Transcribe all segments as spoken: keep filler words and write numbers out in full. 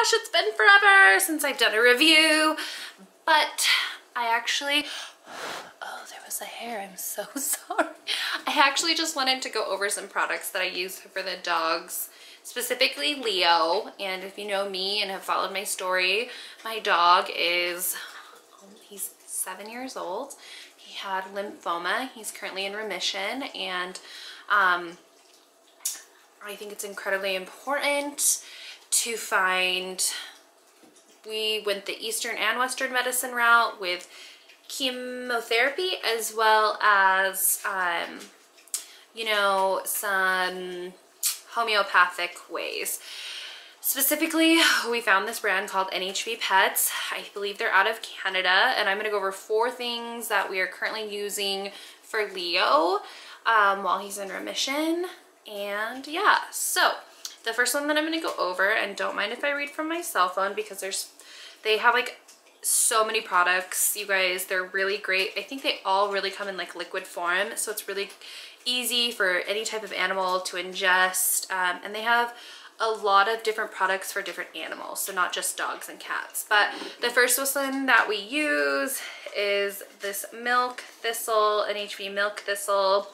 gosh, it's been forever since I've done a review, but I actually, oh, there was a hair, I'm so sorry. I actually just wanted to go over some products that I use for the dogs, specifically Leo. And if you know me and have followed my story, my dog is, he's seven years old. He had lymphoma. He's currently in remission, and um, I think it's incredibly important to find, we went the Eastern and Western medicine route with chemotherapy, as well as, um, you know, some homeopathic ways. Specifically, we found this brand called N H V Pets. I believe they're out of Canada, and I'm going to go over four things that we are currently using for Leo um, while he's in remission. And yeah, so the first one that I'm going to go over, and don't mind if I read from my cell phone because there's, they have like so many products, you guys. They're really great. I think they all really come in like liquid form, so it's really easy for any type of animal to ingest, um, and they have a lot of different products for different animals, so not just dogs and cats. But the first one that we use is this Milk Thistle, N H V Milk Thistle.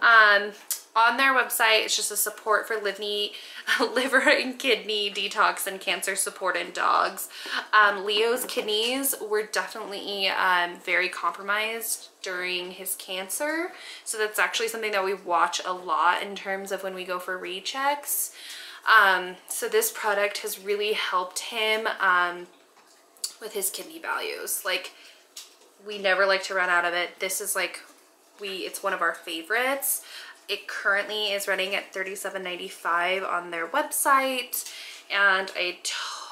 Um, on their website, it's just a support for liver and kidney detox and cancer support in dogs. Um, Leo's kidneys were definitely um, very compromised during his cancer, so that's actually something that we watch a lot in terms of when we go for rechecks. Um, so this product has really helped him, um, with his kidney values. Like, we never like to run out of it. This is like, we, it's one of our favorites. It currently is running at thirty-seven ninety-five on their website, and I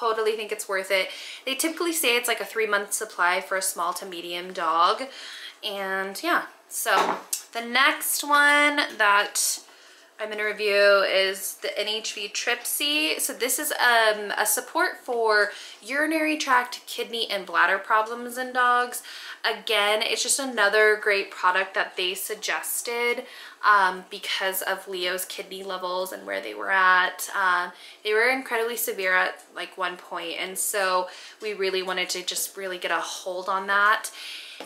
totally think it's worth it. They typically say it's like a three month supply for a small to medium dog. And yeah, so the next one that I'm going to review is the N H V Tripsy. So this is um, a support for urinary tract, kidney, and bladder problems in dogs. Again, it's just another great product that they suggested um, because of Leo's kidney levels and where they were at. Um, they were incredibly severe at like one point, and so we really wanted to just really get a hold on that.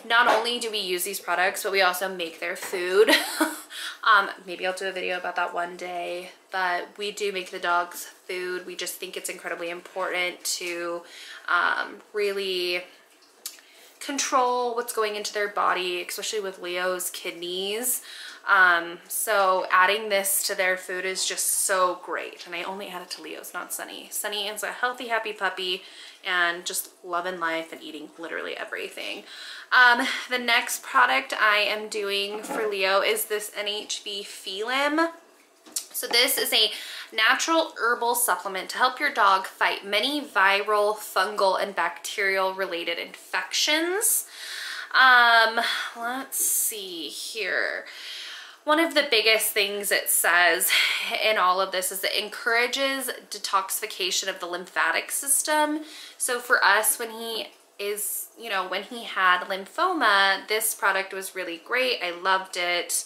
Not only do we use these products, but we also make their food. um, maybe I'll do a video about that one day, but we do make the dogs food. We just think it's incredibly important to um, really control what's going into their body, especially with Leo's kidneys. Um, so adding this to their food is just so great. And I only add it to Leo's, not Sunny. Sunny is a healthy, happy puppy and just loving life and eating literally everything. Um, the next product I am doing for Leo is this N H V Felimm. So this is a natural herbal supplement to help your dog fight many viral, fungal, and bacterial related infections. Um, let's see here. One of the biggest things it says in all of this is it encourages detoxification of the lymphatic system. So for us, when he is, you know, when he had lymphoma, this product was really great. I loved it.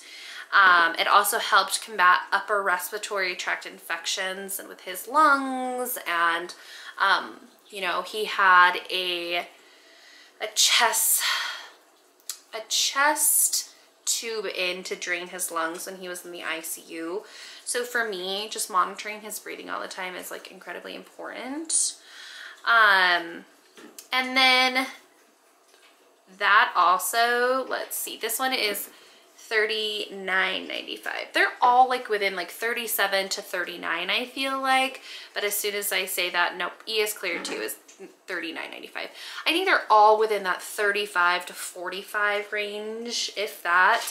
Um, it also helped combat upper respiratory tract infections and with his lungs. And, um, you know, he had a, a chest, a chest, tube in to drain his lungs when he was in the I C U. So for me, just monitoring his breathing all the time is like incredibly important. Um, and then that also, let's see, this one is thirty-nine ninety-five. They're all like within like thirty-seven to thirty-nine, I feel like, but as soon as I say that, nope, E S Clear two is thirty-nine ninety-five. I think they're all within that thirty-five to forty-five range, if that.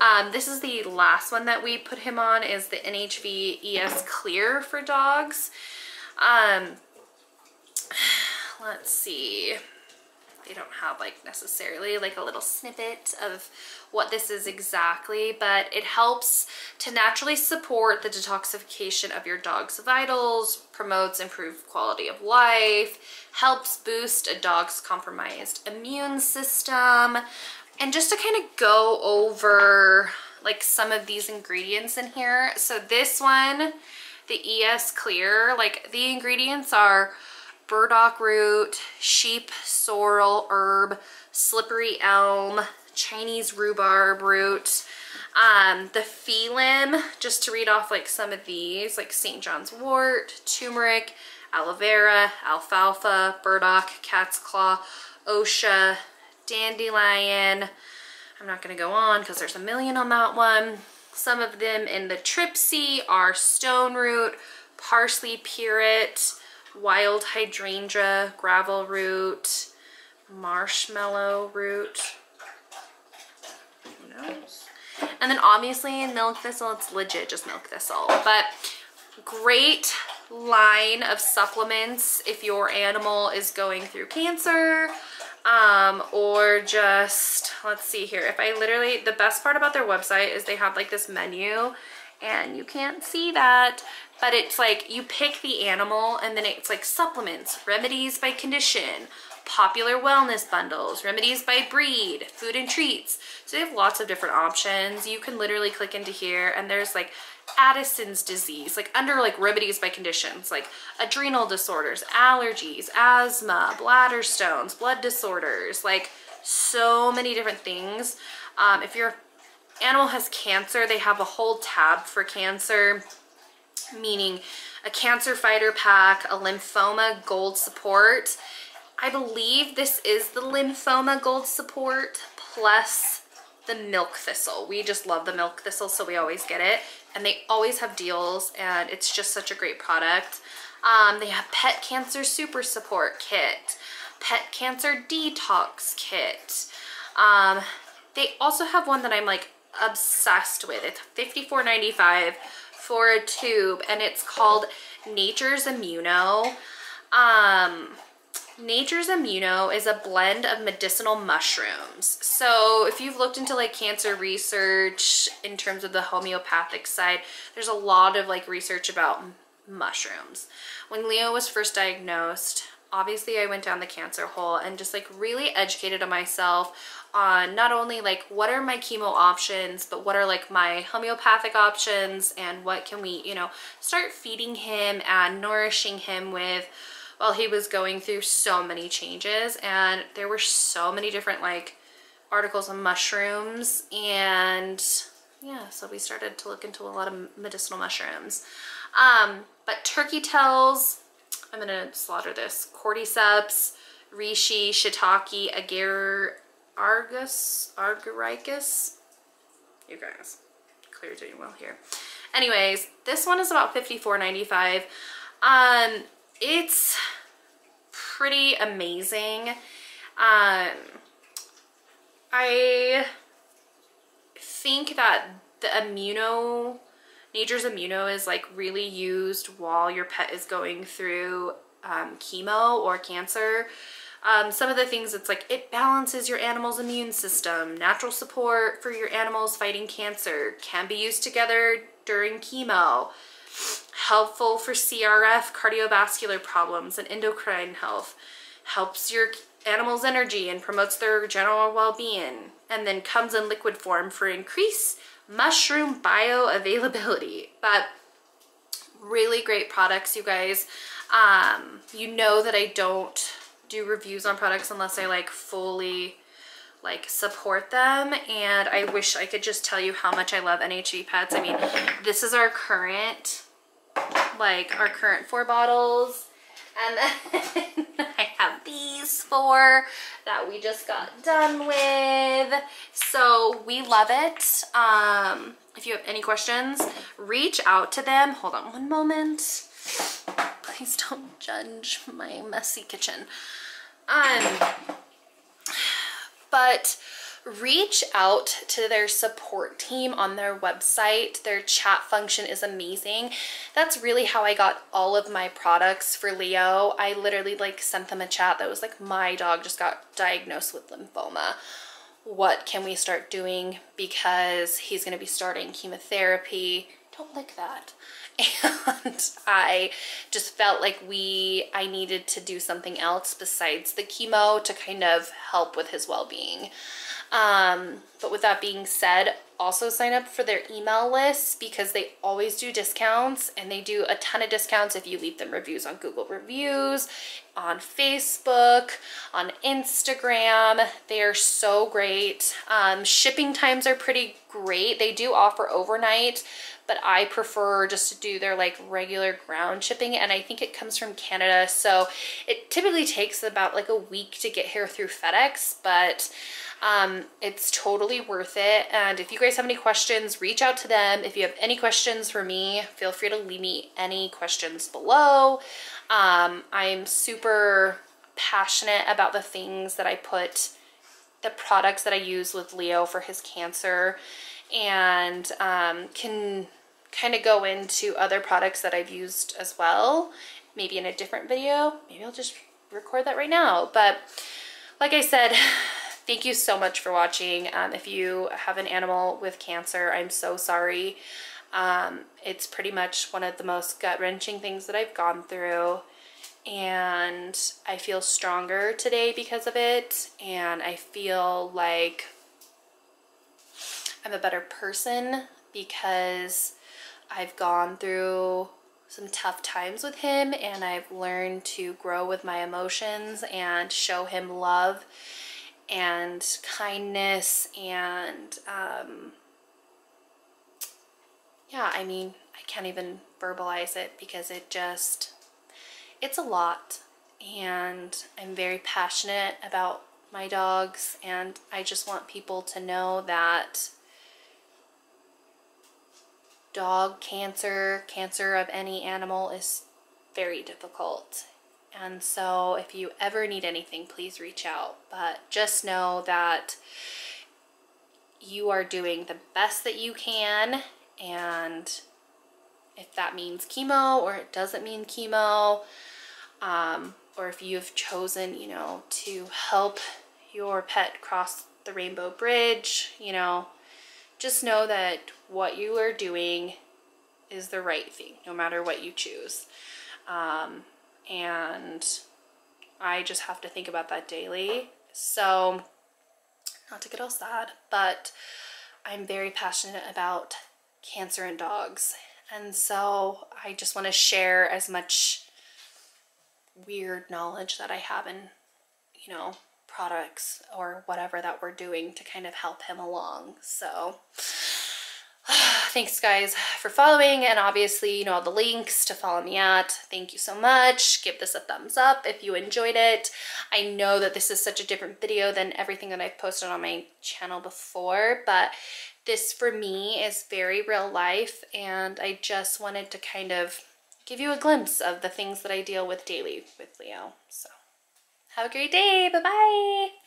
Um, this is the last one that we put him on, is the N H V E S Clear for dogs. Um, let's see. They don't have like necessarily like a little snippet of what this is exactly, but it helps to naturally support the detoxification of your dog's vitals, promotes improved quality of life, helps boost a dog's compromised immune system. And just to kind of go over like some of these ingredients in here. So this one, the E S Clear, like the ingredients are burdock root, sheep sorrel herb, slippery elm, Chinese rhubarb root, um, the Felimm, just to read off like some of these, like Saint John's wort, turmeric, aloe vera, alfalfa, burdock, cat's claw, osha, dandelion. I'm not going to go on because there's a million on that one. Some of them in the Tripsy are stone root, parsley, pyrite, wild hydrangea, gravel root, marshmallow root. Who knows? And then obviously in milk thistle, it's legit just milk thistle. But great line of supplements if your animal is going through cancer, um or just, let's see here, if I literally, the best part about their website is they have like this menu, and you can't see that, but it's like you pick the animal and then it's like supplements, remedies by condition, popular wellness bundles, remedies by breed, food and treats. So they have lots of different options. You can literally click into here and there's like Addison's disease, like under like remedies by conditions, like adrenal disorders, allergies, asthma, bladder stones, blood disorders, like so many different things. Um, if your animal has cancer, they have a whole tab for cancer, meaning a cancer fighter pack, a lymphoma gold support. I believe this is the lymphoma gold support plus the milk thistle. We just love the milk thistle, so we always get it, and they always have deals, and it's just such a great product. Um, they have pet cancer super support kit, pet cancer detox kit. Um, they also have one that I'm like obsessed with. It's fifty-four ninety-five for a tube, and it's called Nature's Immuno. Um, Nature's Immuno is a blend of medicinal mushrooms. So if you've looked into like cancer research in terms of the homeopathic side, there's a lot of like research about mushrooms. When Leo was first diagnosed, obviously I went down the cancer hole and just like really educated on myself on not only like what are my chemo options, but what are like my homeopathic options, and what can we, you know, start feeding him and nourishing him with while he was going through so many changes. And there were so many different like articles on mushrooms, and yeah, so we started to look into a lot of medicinal mushrooms. Um, but turkey tails, I'm gonna slaughter this, cordyceps, reishi, shiitake, agar, argus, argaricus, you guys, clearly doing well here. Anyways, this one is about fifty-four ninety-five. Um, It's pretty amazing. Um, I think that the Immuno, Nature's Immuno is like really used while your pet is going through um, chemo or cancer. Um, some of the things, it's like it balances your animal's immune system, natural support for your animals fighting cancer, can be used together during chemo. Helpful for C R F, cardiovascular problems, and endocrine health. Helps your animal's energy and promotes their general well-being. And then comes in liquid form for increased mushroom bioavailability. But really great products, you guys. Um, you know that I don't do reviews on products unless I like fully like support them, and I wish I could just tell you how much I love N H V Pets. I mean, this is our current, like our current four bottles, and then I have these four that we just got done with. So we love it. Um, if you have any questions, reach out to them. Hold on one moment. Please don't judge my messy kitchen. Um. But reach out to their support team on their website. Their chat function is amazing. That's really how I got all of my products for Leo. I literally like sent them a chat that was like, my dog just got diagnosed with lymphoma. What can we start doing? Because he's going to be starting chemotherapy. Don't lick that. And I just felt like we, I needed to do something else besides the chemo to kind of help with his well-being. Um, but with that being said, also sign up for their email list because they always do discounts, and they do a ton of discounts if you leave them reviews on Google Reviews, on Facebook, on Instagram. They are so great. Um, shipping times are pretty great. They do offer overnight, but I prefer just to do their like regular ground shipping, and I think it comes from Canada, so it typically takes about like a week to get here through FedEx, but um, it's totally worth it. And if you guys have any questions, reach out to them. If you have any questions for me, feel free to leave me any questions below. Um, I'm super passionate about the things that I put, the products that I use with Leo for his cancer, and um, can kind of go into other products that I've used as well, maybe in a different video. Maybe I'll just record that right now. But like I said, thank you so much for watching. Um, if you have an animal with cancer, I'm so sorry. Um, it's pretty much one of the most gut-wrenching things that I've gone through, and I feel stronger today because of it, and I feel like I'm a better person because I've gone through some tough times with him, and I've learned to grow with my emotions and show him love and kindness. And um, yeah, I mean, I can't even verbalize it because it just, it's a lot. And I'm very passionate about my dogs, and I just want people to know that dog cancer, cancer of any animal, is very difficult. And so if you ever need anything, please reach out. But just know that you are doing the best that you can, and if that means chemo or it doesn't mean chemo, um, or if you've chosen, you know, to help your pet cross the rainbow bridge, you know, just know that what you are doing is the right thing, no matter what you choose. Um, and I just have to think about that daily. So, not to get all sad, but I'm very passionate about cancer and dogs. And so I just want to share as much weird knowledge that I have in, you know, products or whatever that we're doing to kind of help him along. So thanks guys for following, and obviously you know all the links to follow me at. Thank you so much. Give this a thumbs up if you enjoyed it. I know that this is such a different video than everything that I've posted on my channel before, but this for me is very real life, and I just wanted to kind of give you a glimpse of the things that I deal with daily with Leo. So have a great day. Bye-bye.